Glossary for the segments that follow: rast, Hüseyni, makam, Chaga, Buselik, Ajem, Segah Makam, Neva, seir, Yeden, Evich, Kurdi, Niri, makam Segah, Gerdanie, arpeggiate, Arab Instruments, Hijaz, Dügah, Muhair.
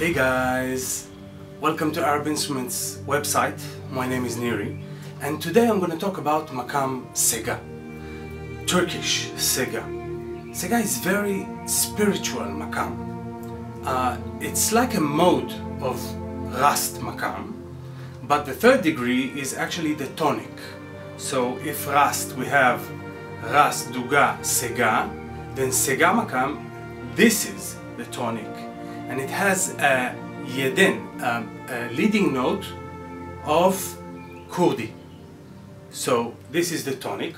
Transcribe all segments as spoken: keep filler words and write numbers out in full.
Hey guys, welcome to Arab Instruments website. My name is Niri, and today I'm going to talk about makam Segah, Turkish Segah. Segah is very spiritual makam. Uh, it's like a mode of rast makam, but the third degree is actually the tonic. So if rast we have rast, Dügah, Segah, then Segah makam, this is the tonic. And it has a Yeden, a, a leading note of Kurdi. So this is the tonic.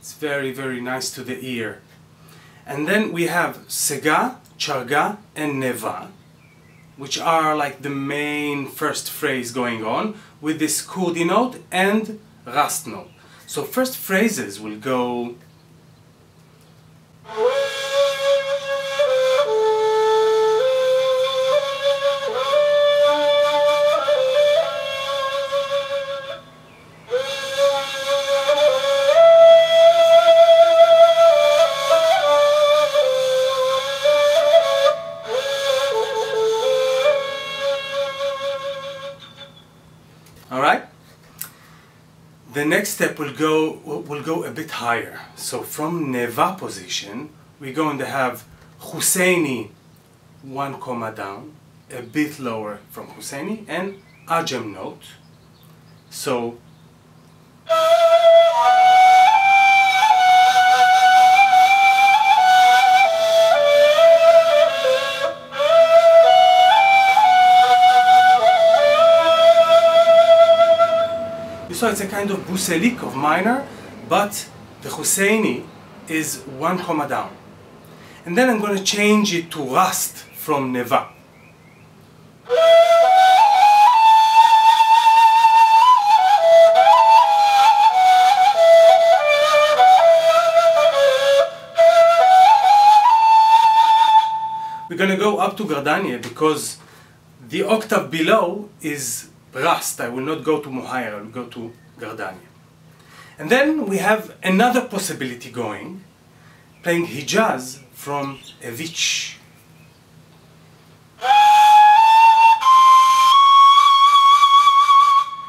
It's very, very nice to the ear. And then we have Segah, Chaga, and Neva, which are like the main first phrase going on with this Kurdi note and rast note. So first phrases will go . All right. The next step will go will go a bit higher. So from Neva position, we're going to have Hüseyni one comma down, a bit lower from Hüseyni, and Ajem note. So So it's a kind of Buselik of minor, but the Hüseyni is one comma down. And then I'm going to change it to rast from Neva. We're going to go up to Gerdanie because the octave below is rast. I will not go to Muhair, I will go to Gerdanie. And then we have another possibility going, playing Hijaz from Evich.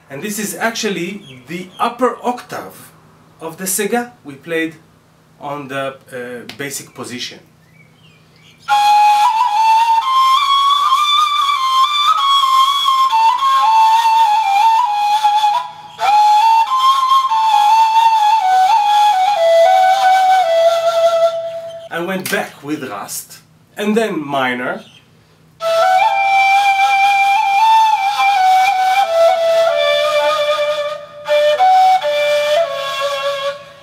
And this is actually the upper octave of the Segah we played on the uh, basic position. I went back with rast, and then minor.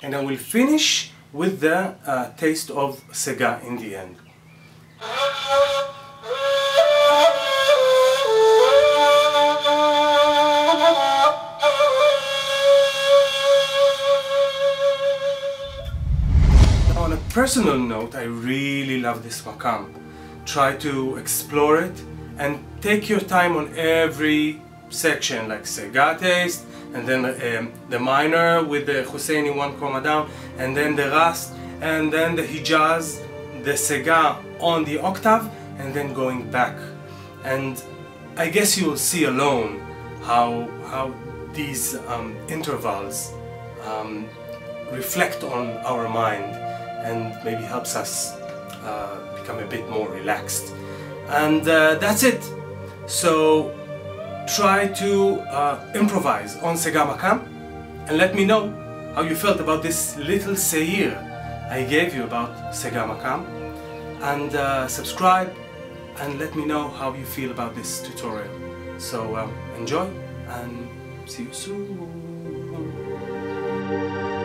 And I will finish with the uh, taste of Segah in the end. Personal note, I really love this makam. Try to explore it and take your time on every section, like Segah taste, and then um, the minor with the Hüseyni one comma down, and then the rast, and then the Hijaz, the Segah on the octave, and then going back. And I guess you will see alone how how these um, intervals um, reflect on our mind, and maybe helps us uh, become a bit more relaxed. And uh, that's it. So try to uh, improvise on Segah makam, and let me know how you felt about this little seir I gave you about Segah makam. And uh, subscribe, and let me know how you feel about this tutorial. So um, enjoy, and see you soon.